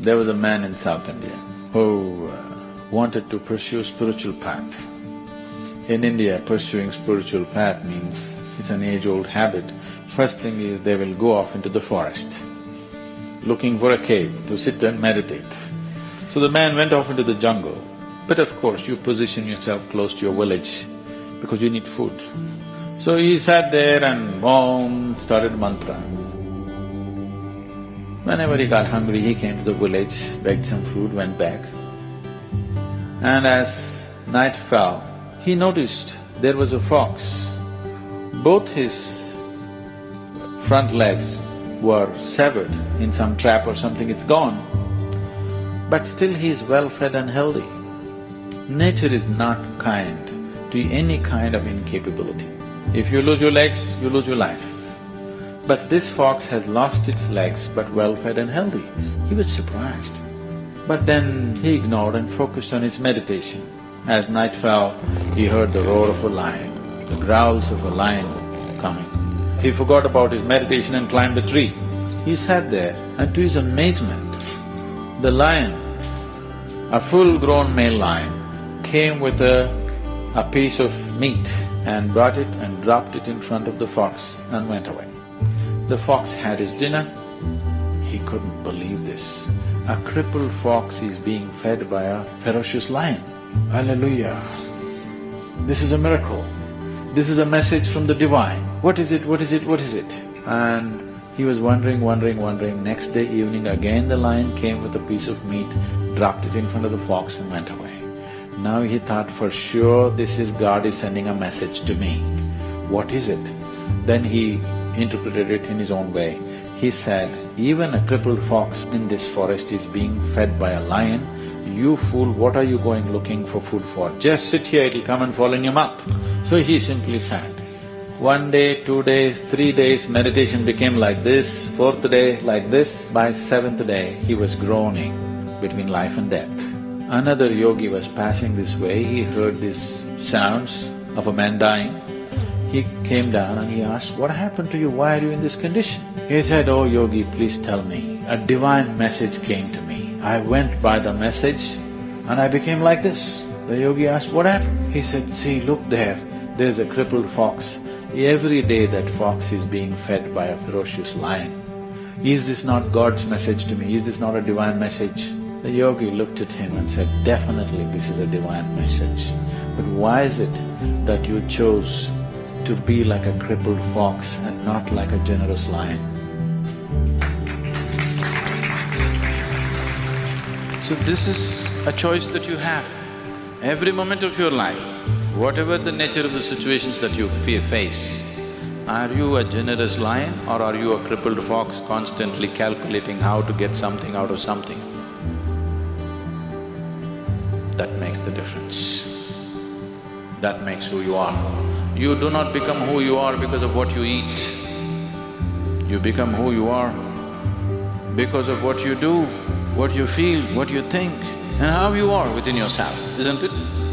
There was a man in South India who wanted to pursue spiritual path. In India, pursuing spiritual path means it's an age-old habit. First thing is they will go off into the forest, looking for a cave to sit and meditate. So the man went off into the jungle, but of course you position yourself close to your village because you need food. So he sat there and Om, started mantra. Whenever he got hungry, he came to the village, begged some food, went back. And as night fell, he noticed there was a fox. Both his front legs were severed in some trap or something, it's gone. But still he is well-fed and healthy. Nature is not kind to any kind of incapability. If you lose your legs, you lose your life. But this fox has lost its legs but well-fed and healthy. He was surprised. But then he ignored and focused on his meditation. As night fell, he heard the roar of a lion, the growls of a lion coming. He forgot about his meditation and climbed a tree. He sat there and to his amazement, the lion, a full-grown male lion, came with a piece of meat and brought it and dropped it in front of the fox and went away. The fox had his dinner. He couldn't believe this. A crippled fox is being fed by a ferocious lion. Hallelujah! This is a miracle. This is a message from the divine. What is it? What is it? What is it? And he was wondering. Next day evening again the lion came with a piece of meat, dropped it in front of the fox and went away. Now he thought, for sure this is God is sending a message to me. What is it? Then he interpreted it in his own way. He said, even a crippled fox in this forest is being fed by a lion. You fool, what are you going looking for food for? Just sit here, it'll come and fall in your mouth. So he simply sat. One day, 2 days, 3 days, meditation became like this, fourth day like this. By seventh day, he was groaning between life and death. Another yogi was passing this way, he heard these sounds of a man dying. He came down and he asked, what happened to you? Why are you in this condition? He said, oh yogi, please tell me, a divine message came to me. I went by the message and I became like this. The yogi asked, what happened? He said, see, look there, there's a crippled fox. Every day that fox is being fed by a ferocious lion. Is this not God's message to me? Is this not a divine message? The yogi looked at him and said, definitely this is a divine message. But why is it that you chose to be like a crippled fox and not like a generous lion? So this is a choice that you have. Every moment of your life, whatever the nature of the situations that you face, are you a generous lion or are you a crippled fox constantly calculating how to get something out of something? That makes the difference. That makes who you are. You do not become who you are because of what you eat. You become who you are because of what you do, what you feel, what you think, and how you are within yourself, isn't it?